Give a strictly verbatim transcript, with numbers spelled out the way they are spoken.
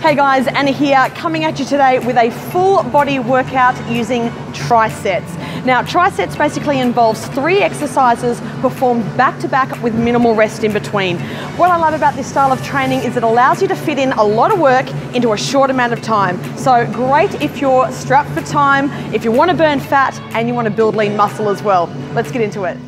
Hey guys, Anna here, coming at you today with a full body workout using trisets. Now, trisets basically involves three exercises performed back to back with minimal rest in between. What I love about this style of training is it allows you to fit in a lot of work into a short amount of time. So great if you're strapped for time, if you want to burn fat and you want to build lean muscle as well. Let's get into it.